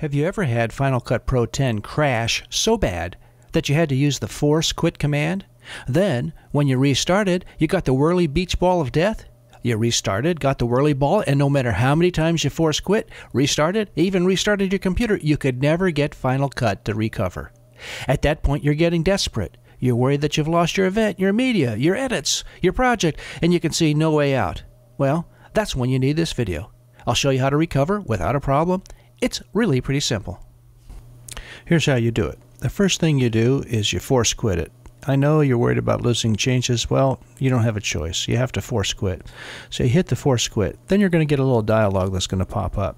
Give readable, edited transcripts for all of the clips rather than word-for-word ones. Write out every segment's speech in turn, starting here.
Have you ever had Final Cut Pro 10 crash so bad that you had to use the force quit command? Then, when you restarted, you got the whirly beach ball of death? You restarted, got the whirly ball, and no matter how many times you force quit, restarted, even restarted your computer, you could never get Final Cut to recover. At that point, you're getting desperate. You're worried that you've lost your event, your media, your edits, your project, and you can see no way out. Well, that's when you need this video. I'll show you how to recover without a problem. It's really pretty simple. Here's how you do it. The first thing you do is you force quit it. I know you're worried about losing changes. Well, you don't have a choice. You have to force quit. So you hit the force quit. Then you're going to get a little dialog that's going to pop up.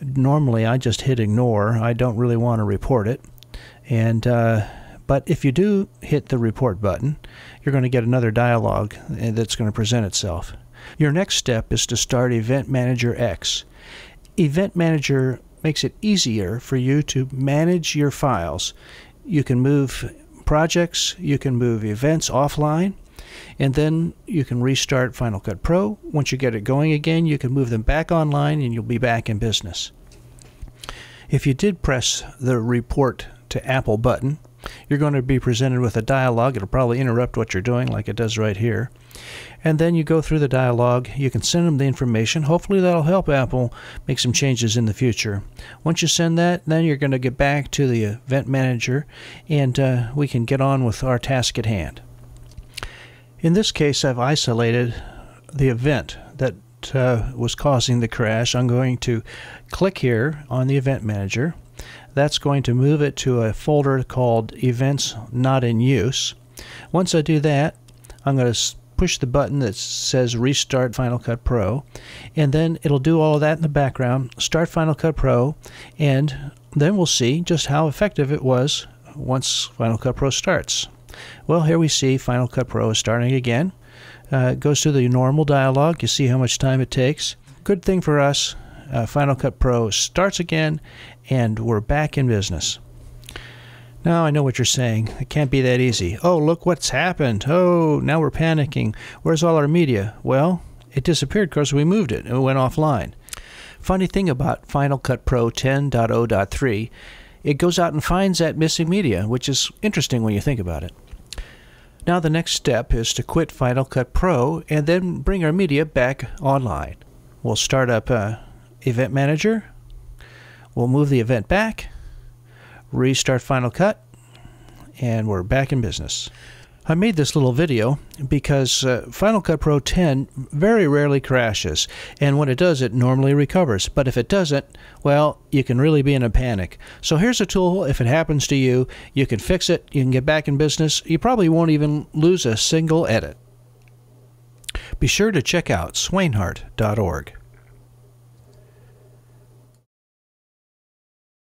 Normally, I just hit ignore. I don't really want to report it. And but if you do hit the report button, you're going to get another dialog that's going to present itself. Your next step is to start Event Manager X. Event Manager makes it easier for you to manage your files. You can move projects, you can move events offline, and then you can restart Final Cut Pro. Once you get it going again, you can move them back online and you'll be back in business. If you did press the report to Apple button, you're going to be presented with a dialog. It'll probably interrupt what you're doing like it does right here. And then you go through the dialog. You can send them the information. Hopefully that'll help Apple make some changes in the future. Once you send that, then you're going to get back to the event manager and we can get on with our task at hand. In this case, I've isolated the event that was causing the crash. I'm going to click here on the event manager. That's going to move it to a folder called Events Not in Use. Once I do that, I'm going to push the button that says Restart Final Cut Pro, and then it'll do all of that in the background, start Final Cut Pro, and then we'll see just how effective it was once Final Cut Pro starts. Well, here we see Final Cut Pro is starting again. It goes through the normal dialog. You see how much time it takes. Good thing for us. Final Cut Pro starts again and we're back in business. Now I know what you're saying. It can't be that easy. Oh, look what's happened. Oh, now we're panicking. Where's all our media? Well, it disappeared because we moved it and it went offline. Funny thing about Final Cut Pro 10.0.3, it goes out and finds that missing media, which is interesting when you think about it. Now the next step is to quit Final Cut Pro and then bring our media back online. We'll start up Event Manager. We'll move the event back, restart Final Cut, and we're back in business. I made this little video because Final Cut Pro 10 very rarely crashes, and when it does, it normally recovers. But if it doesn't, well, you can really be in a panic. So here's a tool. If it happens to you, you can fix it, you can get back in business, you probably won't even lose a single edit. Be sure to check out swainhart.org.